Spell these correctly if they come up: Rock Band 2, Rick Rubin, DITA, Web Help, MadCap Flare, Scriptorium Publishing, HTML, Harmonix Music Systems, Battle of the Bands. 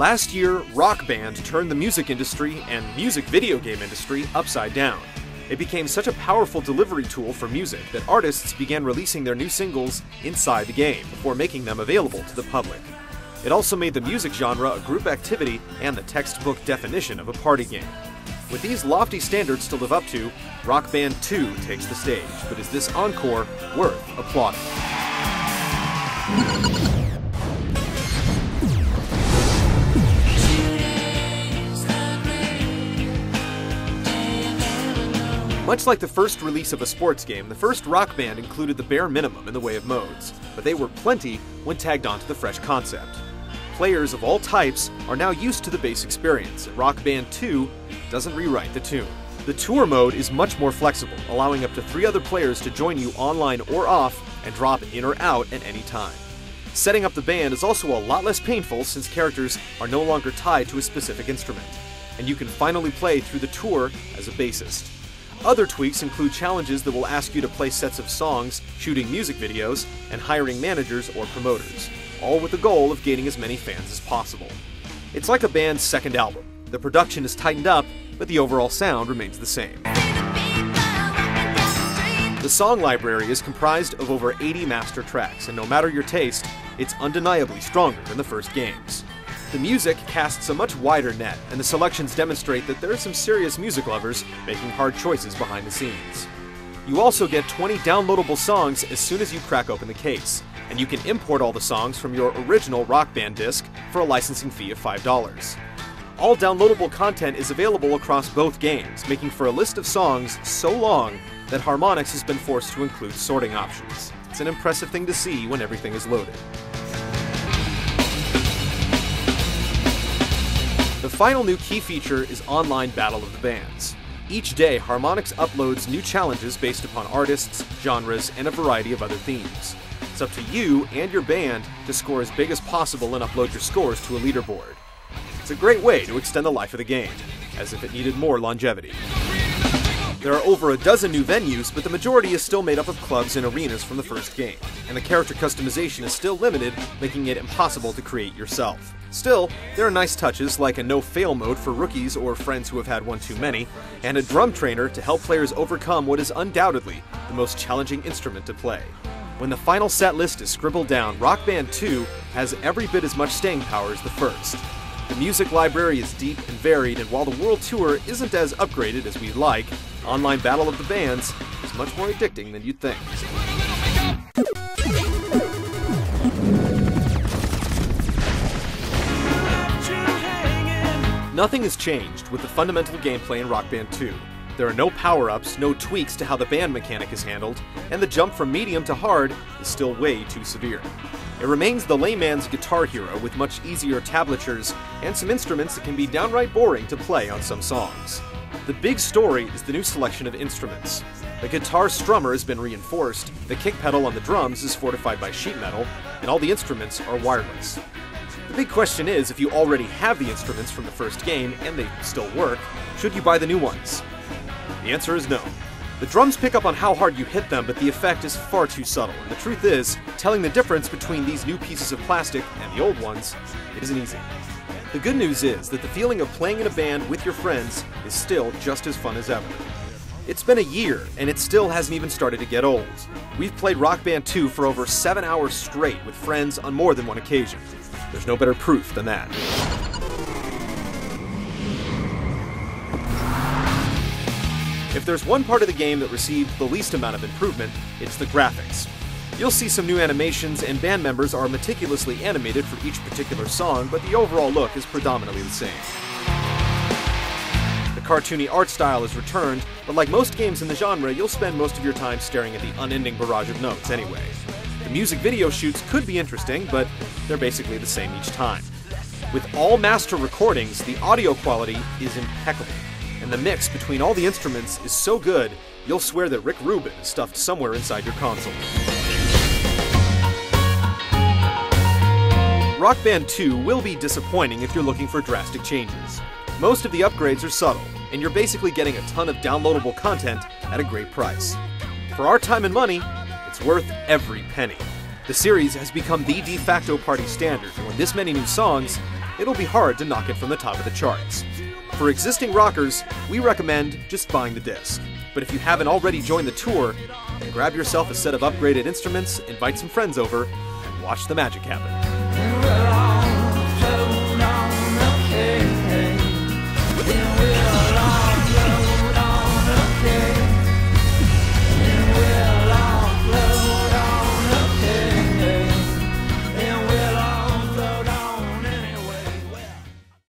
Last year, Rock Band turned the music industry and music video game industry upside down. It became such a powerful delivery tool for music that artists began releasing their new singles inside the game before making them available to the public. It also made the music genre a group activity and the textbook definition of a party game. With these lofty standards to live up to, Rock Band 2 takes the stage, but is this encore worth applauding? Much like the first release of a sports game, the first Rock Band included the bare minimum in the way of modes, but they were plenty when tagged onto the fresh concept. Players of all types are now used to the base experience, and Rock Band 2 doesn't rewrite the tune. The tour mode is much more flexible, allowing up to 3 other players to join you online or off and drop in or out at any time. Setting up the band is also a lot less painful since characters are no longer tied to a specific instrument, and you can finally play through the tour as a bassist. Other tweaks include challenges that will ask you to play sets of songs, shooting music videos, and hiring managers or promoters, all with the goal of gaining as many fans as possible. It's like a band's second album. The production is tightened up, but the overall sound remains the same. The song library is comprised of over 80 master tracks, and no matter your taste, it's undeniably stronger than the first games. The music casts a much wider net, and the selections demonstrate that there are some serious music lovers making hard choices behind the scenes. You also get 20 downloadable songs as soon as you crack open the case, and you can import all the songs from your original Rock Band disc for a licensing fee of $5. All downloadable content is available across both games, making for a list of songs so long that Harmonix has been forced to include sorting options. It's an impressive thing to see when everything is loaded. The final new key feature is online Battle of the Bands. Each day, Harmonix uploads new challenges based upon artists, genres, and a variety of other themes. It's up to you and your band to score as big as possible and upload your scores to a leaderboard. It's a great way to extend the life of the game, as if it needed more longevity. There are over a dozen new venues, but the majority is still made up of clubs and arenas from the first game, and the character customization is still limited, making it impossible to create yourself. Still, there are nice touches like a no-fail mode for rookies or friends who have had one too many, and a drum trainer to help players overcome what is undoubtedly the most challenging instrument to play. When the final set list is scribbled down, Rock Band 2 has every bit as much staying power as the first. The music library is deep and varied, and while the world tour isn't as upgraded as we'd like, online Battle of the Bands is much more addicting than you'd think. Nothing has changed with the fundamental gameplay in Rock Band 2. There are no power-ups, no tweaks to how the band mechanic is handled, and the jump from medium to hard is still way too severe. It remains the layman's Guitar Hero with much easier tablatures and some instruments that can be downright boring to play on some songs. The big story is the new selection of instruments. The guitar strummer has been reinforced, the kick pedal on the drums is fortified by sheet metal, and all the instruments are wireless. The big question is, if you already have the instruments from the first game and they still work, should you buy the new ones? The answer is no. The drums pick up on how hard you hit them, but the effect is far too subtle, and the truth is, telling the difference between these new pieces of plastic and the old ones isn't easy. The good news is that the feeling of playing in a band with your friends is still just as fun as ever. It's been a year, and it still hasn't even started to get old. We've played Rock Band 2 for over 7 hours straight with friends on more than one occasion. There's no better proof than that. If there's one part of the game that received the least amount of improvement, it's the graphics. You'll see some new animations, and band members are meticulously animated for each particular song, but the overall look is predominantly the same. The cartoony art style is returned, but like most games in the genre, you'll spend most of your time staring at the unending barrage of notes anyway. The music video shoots could be interesting, but they're basically the same each time. With all master recordings, the audio quality is impeccable, and the mix between all the instruments is so good, you'll swear that Rick Rubin is stuffed somewhere inside your console. Rock Band 2 will be disappointing if you're looking for drastic changes. Most of the upgrades are subtle, and you're basically getting a ton of downloadable content at a great price. For our time and money, it's worth every penny. The series has become the de facto party standard, and with this many new songs, it'll be hard to knock it from the top of the charts. For existing rockers, we recommend just buying the disc. But if you haven't already joined the tour, then grab yourself a set of upgraded instruments, invite some friends over, and watch the magic happen.